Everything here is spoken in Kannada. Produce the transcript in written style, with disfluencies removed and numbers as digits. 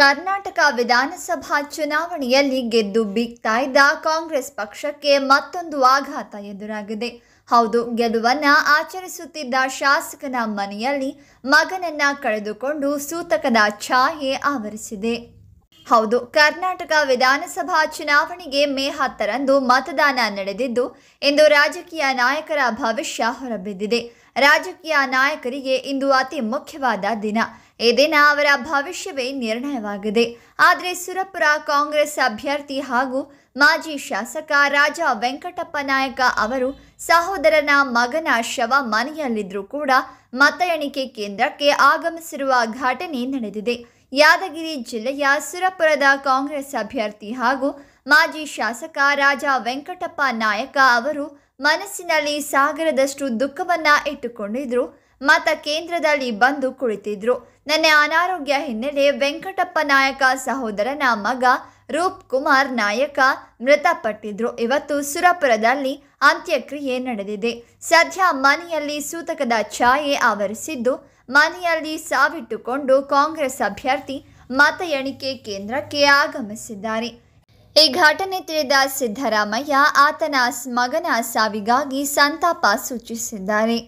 ಕರ್ನಾಟಕ ವಿಧಾನಸಭಾ ಚುನಾವಣೆಯಲ್ಲಿ ಗೆದ್ದು ಬಿಗ್ತಾ ಇದ್ದ ಕಾಂಗ್ರೆಸ್ ಪಕ್ಷಕ್ಕೆ ಮತ್ತೊಂದು ಆಘಾತ ಎದುರಾಗಿದೆ. ಹೌದು, ಗೆಲುವನ್ನು ಆಚರಿಸುತ್ತಿದ್ದ ಶಾಸಕನ ಮನೆಯಲ್ಲಿ ಮಗನನ್ನ ಕಳೆದುಕೊಂಡು ಸೂತಕದ ಛಾಯೆ ಆವರಿಸಿದೆ. ಹೌದು, ಕರ್ನಾಟಕ ವಿಧಾನಸಭಾ ಚುನಾವಣೆಗೆ ಮೇ 10ರಂದು ಮತದಾನ ನಡೆದಿದ್ದು, ಇಂದು ರಾಜಕೀಯ ನಾಯಕರ ಭವಿಷ್ಯ ಹೊರಬಿದ್ದಿದೆ. ರಾಜಕೀಯ ನಾಯಕರಿಗೆ ಇಂದು ಅತಿ ಮುಖ್ಯವಾದ ದಿನ. ಈ ದಿನ ಅವರ ಭವಿಷ್ಯವೇ ನಿರ್ಣಯವಾಗಿದೆ. ಆದರೆ ಸುರಪುರ ಕಾಂಗ್ರೆಸ್ ಅಭ್ಯರ್ಥಿ ಹಾಗೂ ಮಾಜಿ ಶಾಸಕ ರಾಜ ವೆಂಕಟಪ್ಪ ನಾಯಕ ಅವರು ಸಹೋದರನ ಮಗನ ಶವ ಮನೆಯಲ್ಲಿದ್ದರೂ ಕೂಡ ಮತ ಎಣಿಕೆ ಕೇಂದ್ರಕ್ಕೆ ಆಗಮಿಸಿರುವ ಘಟನೆ ನಡೆದಿದೆ. ಯಾದಗಿರಿ ಜಿಲ್ಲೆಯ ಸುರಪುರದ ಕಾಂಗ್ರೆಸ್ ಅಭ್ಯರ್ಥಿ ಹಾಗೂ ಮಾಜಿ ಶಾಸಕ ರಾಜ ವೆಂಕಟಪ್ಪ ನಾಯಕ ಅವರು ಮನಸ್ಸಿನಲ್ಲಿ ಸಾಗರದಷ್ಟು ದುಃಖವನ್ನು ಇಟ್ಟುಕೊಂಡಿದ್ರು. ಮತ ಕೇಂದ್ರದಲ್ಲಿ ಬಂದು ಕುಳಿತಿದ್ರು. ನನ್ನ ಅನಾರೋಗ್ಯ ಹಿನ್ನೆಲೆ ವೆಂಕಟಪ್ಪ ನಾಯಕ ಸಹೋದರನ ಮಗ ರೂಪ್ ಕುಮಾರ್ ನಾಯಕ ಮೃತಪಟ್ಟಿದ್ರು. ಇವತ್ತು ಸುರಪುರದಲ್ಲಿ ಅಂತ್ಯಕ್ರಿಯೆ ನಡೆದಿದೆ. ಸದ್ಯ ಮನೆಯಲ್ಲಿ ಸೂತಕದ ಛಾಯೆ ಆವರಿಸಿದ್ದು, ಮನೆಯಲ್ಲಿ ಸಾವಿಟ್ಟುಕೊಂಡು ಕಾಂಗ್ರೆಸ್ ಅಭ್ಯರ್ಥಿ ಮತ ಎಣಿಕೆ ಕೇಂದ್ರಕ್ಕೆ ಆಗಮಿಸಿದ್ದಾರೆ. ಈ ಘಟನೆ ತಿಳಿದ ಸಿದ್ದರಾಮಯ್ಯ ಆತನ ಮಗನ ಸಾವಿಗಾಗಿ ಸಂತಾಪ ಸೂಚಿಸಿದ್ದಾರೆ.